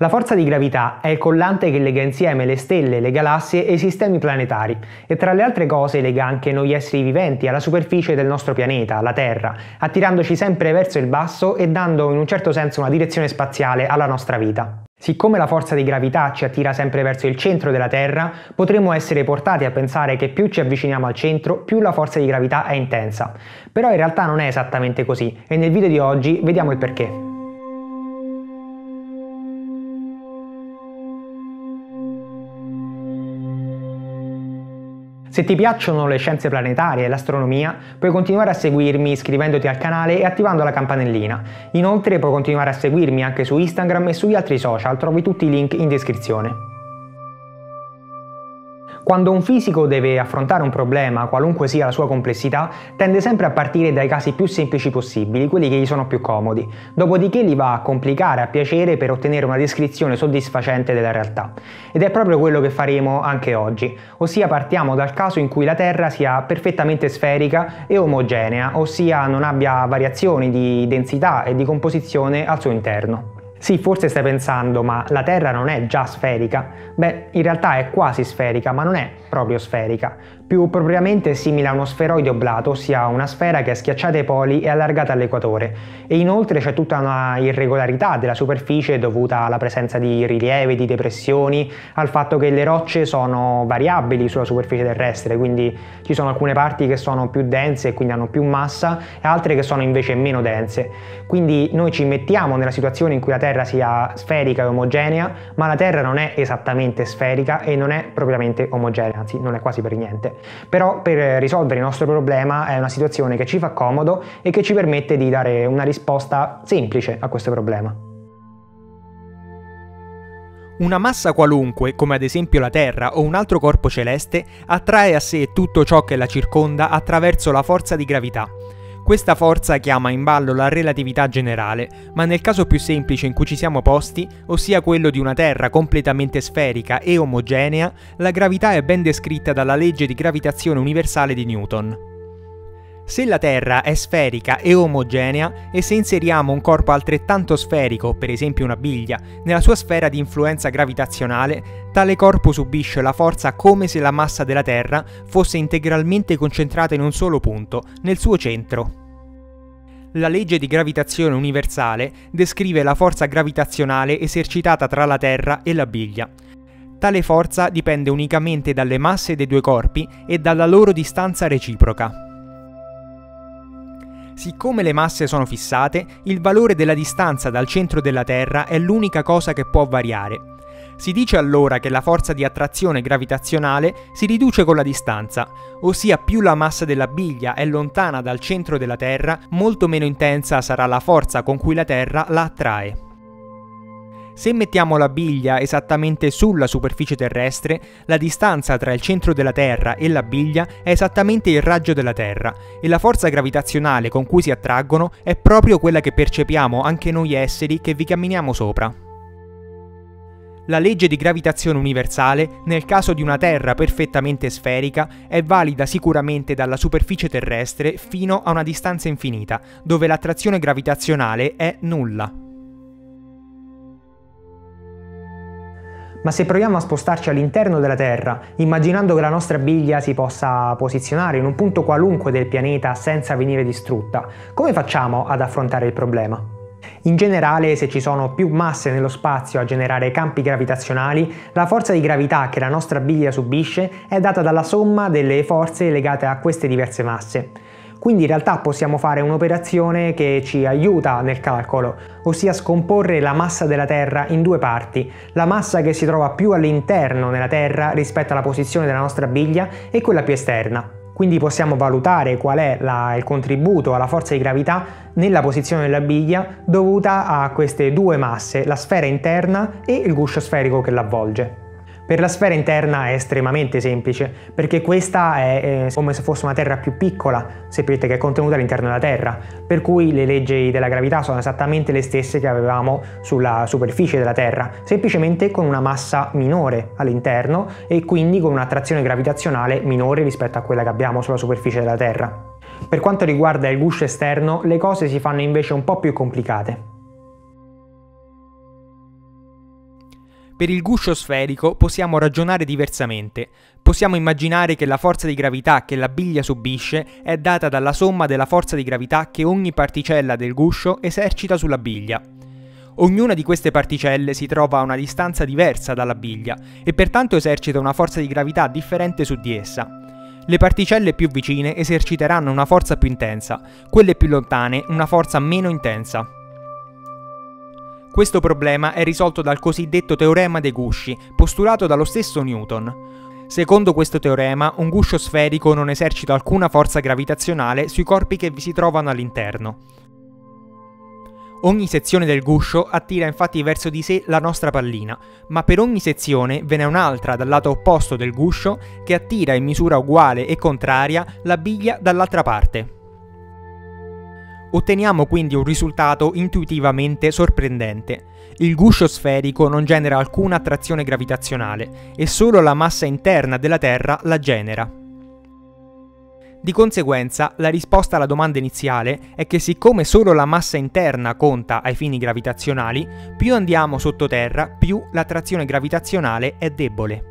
La forza di gravità è il collante che lega insieme le stelle, le galassie e i sistemi planetari e tra le altre cose lega anche noi esseri viventi alla superficie del nostro pianeta, la Terra, attirandoci sempre verso il basso e dando in un certo senso una direzione spaziale alla nostra vita. Siccome la forza di gravità ci attira sempre verso il centro della Terra, potremmo essere portati a pensare che più ci avviciniamo al centro, più la forza di gravità è intensa. Però in realtà non è esattamente così e nel video di oggi vediamo il perché. Se ti piacciono le scienze planetarie e l'astronomia, puoi continuare a seguirmi iscrivendoti al canale e attivando la campanellina. Inoltre puoi continuare a seguirmi anche su Instagram e sugli altri social, trovi tutti i link in descrizione. Quando un fisico deve affrontare un problema, qualunque sia la sua complessità, tende sempre a partire dai casi più semplici possibili, quelli che gli sono più comodi, dopodiché li va a complicare a piacere per ottenere una descrizione soddisfacente della realtà. Ed è proprio quello che faremo anche oggi, ossia partiamo dal caso in cui la Terra sia perfettamente sferica e omogenea, ossia non abbia variazioni di densità e di composizione al suo interno. Sì, forse stai pensando, ma la Terra non è già sferica? Beh, in realtà è quasi sferica, ma non è proprio sferica. Più propriamente è simile a uno sferoide oblato, ossia una sfera che è schiacciata ai poli e allargata all'equatore. E inoltre c'è tutta una irregolarità della superficie dovuta alla presenza di rilievi, di depressioni, al fatto che le rocce sono variabili sulla superficie terrestre, quindi ci sono alcune parti che sono più dense e quindi hanno più massa, e altre che sono invece meno dense. Quindi noi ci mettiamo nella situazione in cui la Terra sia sferica e omogenea, ma la Terra non è esattamente sferica e non è propriamente omogenea, anzi non è quasi per niente. Però per risolvere il nostro problema è una situazione che ci fa comodo e che ci permette di dare una risposta semplice a questo problema. Una massa qualunque, come ad esempio la Terra o un altro corpo celeste, attrae a sé tutto ciò che la circonda attraverso la forza di gravità. Questa forza chiama in ballo la relatività generale, ma nel caso più semplice in cui ci siamo posti, ossia quello di una Terra completamente sferica e omogenea, la gravità è ben descritta dalla legge di gravitazione universale di Newton. Se la Terra è sferica e omogenea e se inseriamo un corpo altrettanto sferico, per esempio una biglia, nella sua sfera di influenza gravitazionale, tale corpo subisce la forza come se la massa della Terra fosse integralmente concentrata in un solo punto, nel suo centro. La legge di gravitazione universale descrive la forza gravitazionale esercitata tra la Terra e la biglia. Tale forza dipende unicamente dalle masse dei due corpi e dalla loro distanza reciproca. Siccome le masse sono fissate, il valore della distanza dal centro della Terra è l'unica cosa che può variare. Si dice allora che la forza di attrazione gravitazionale si riduce con la distanza, ossia più la massa della biglia è lontana dal centro della Terra, molto meno intensa sarà la forza con cui la Terra la attrae. Se mettiamo la biglia esattamente sulla superficie terrestre, la distanza tra il centro della Terra e la biglia è esattamente il raggio della Terra e la forza gravitazionale con cui si attraggono è proprio quella che percepiamo anche noi esseri che vi camminiamo sopra. La legge di gravitazione universale, nel caso di una Terra perfettamente sferica, è valida sicuramente dalla superficie terrestre fino a una distanza infinita, dove l'attrazione gravitazionale è nulla. Ma se proviamo a spostarci all'interno della Terra, immaginando che la nostra biglia si possa posizionare in un punto qualunque del pianeta senza venire distrutta, come facciamo ad affrontare il problema? In generale, se ci sono più masse nello spazio a generare campi gravitazionali, la forza di gravità che la nostra biglia subisce è data dalla somma delle forze legate a queste diverse masse. Quindi in realtà possiamo fare un'operazione che ci aiuta nel calcolo, ossia scomporre la massa della Terra in due parti, la massa che si trova più all'interno nella Terra rispetto alla posizione della nostra biglia e quella più esterna. Quindi possiamo valutare qual è il contributo alla forza di gravità nella posizione della biglia dovuta a queste due masse, la sfera interna e il guscio sferico che l'avvolge. Per la sfera interna è estremamente semplice, perché questa è come se fosse una Terra più piccola, sapete che è contenuta all'interno della Terra, per cui le leggi della gravità sono esattamente le stesse che avevamo sulla superficie della Terra, semplicemente con una massa minore all'interno e quindi con un'attrazione gravitazionale minore rispetto a quella che abbiamo sulla superficie della Terra. Per quanto riguarda il guscio esterno, le cose si fanno invece un po' più complicate. Per il guscio sferico possiamo ragionare diversamente. Possiamo immaginare che la forza di gravità che la biglia subisce è data dalla somma della forza di gravità che ogni particella del guscio esercita sulla biglia. Ognuna di queste particelle si trova a una distanza diversa dalla biglia e pertanto esercita una forza di gravità differente su di essa. Le particelle più vicine eserciteranno una forza più intensa, quelle più lontane una forza meno intensa. Questo problema è risolto dal cosiddetto teorema dei gusci, postulato dallo stesso Newton. Secondo questo teorema, un guscio sferico non esercita alcuna forza gravitazionale sui corpi che vi si trovano all'interno. Ogni sezione del guscio attira infatti verso di sé la nostra pallina, ma per ogni sezione ve n'è un'altra dal lato opposto del guscio che attira in misura uguale e contraria la biglia dall'altra parte. Otteniamo quindi un risultato intuitivamente sorprendente. Il guscio sferico non genera alcuna attrazione gravitazionale e solo la massa interna della Terra la genera. Di conseguenza, la risposta alla domanda iniziale è che siccome solo la massa interna conta ai fini gravitazionali, più andiamo sottoterra, più l'attrazione gravitazionale è debole.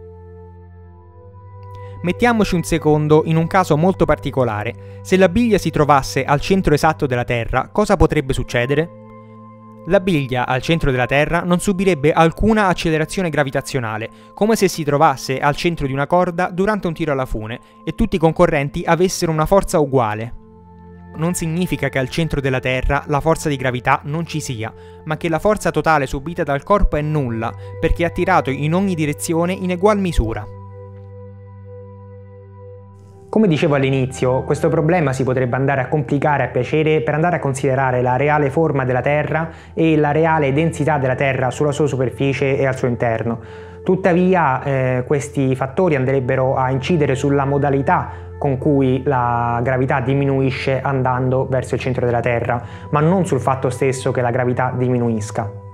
Mettiamoci un secondo in un caso molto particolare. Se la biglia si trovasse al centro esatto della Terra, cosa potrebbe succedere? La biglia al centro della Terra non subirebbe alcuna accelerazione gravitazionale, come se si trovasse al centro di una corda durante un tiro alla fune e tutti i concorrenti avessero una forza uguale. Non significa che al centro della Terra la forza di gravità non ci sia, ma che la forza totale subita dal corpo è nulla, perché è attirato in ogni direzione in egual misura. Come dicevo all'inizio, questo problema si potrebbe andare a complicare a piacere per andare a considerare la reale forma della Terra e la reale densità della Terra sulla sua superficie e al suo interno. Tuttavia, questi fattori andrebbero a incidere sulla modalità con cui la gravità diminuisce andando verso il centro della Terra, ma non sul fatto stesso che la gravità diminuisca.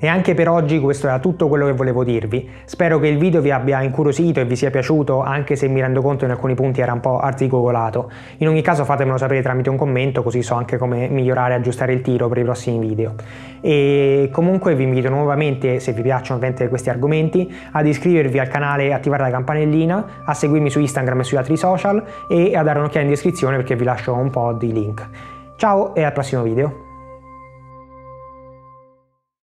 E anche per oggi questo era tutto quello che volevo dirvi. Spero che il video vi abbia incuriosito e vi sia piaciuto, anche se mi rendo conto che in alcuni punti era un po' arzigogolato. In ogni caso fatemelo sapere tramite un commento, così so anche come migliorare e aggiustare il tiro per i prossimi video. E comunque vi invito nuovamente, se vi piacciono ovviamente questi argomenti, ad iscrivervi al canale e attivare la campanellina, a seguirmi su Instagram e sugli altri social e a dare un'occhiata in descrizione perché vi lascio un po' di link. Ciao e al prossimo video!